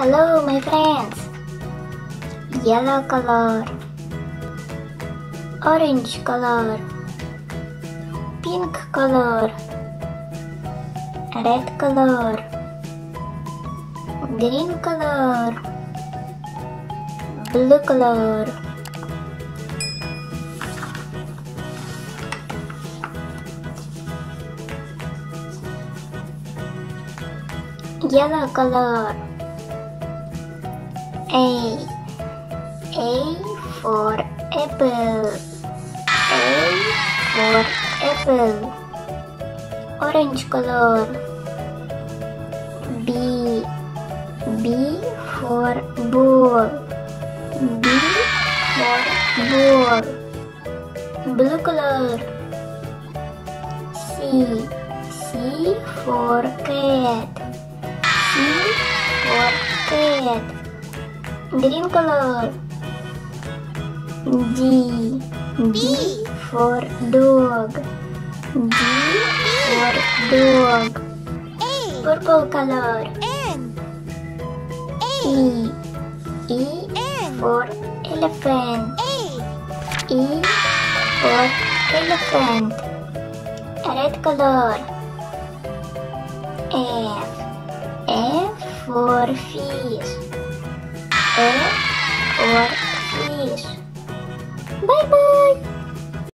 Hello my friends, yellow color, orange color, pink color, red color, green color, blue color. Yellow color. A for apple. A for apple. Orange color. B for ball. B for ball. Blue color. C for cat. C for cat. Green color. D for dog. D for dog. Purple color. E for elephant. E for elephant. Red color. F for fish. F for fish. Bye bye.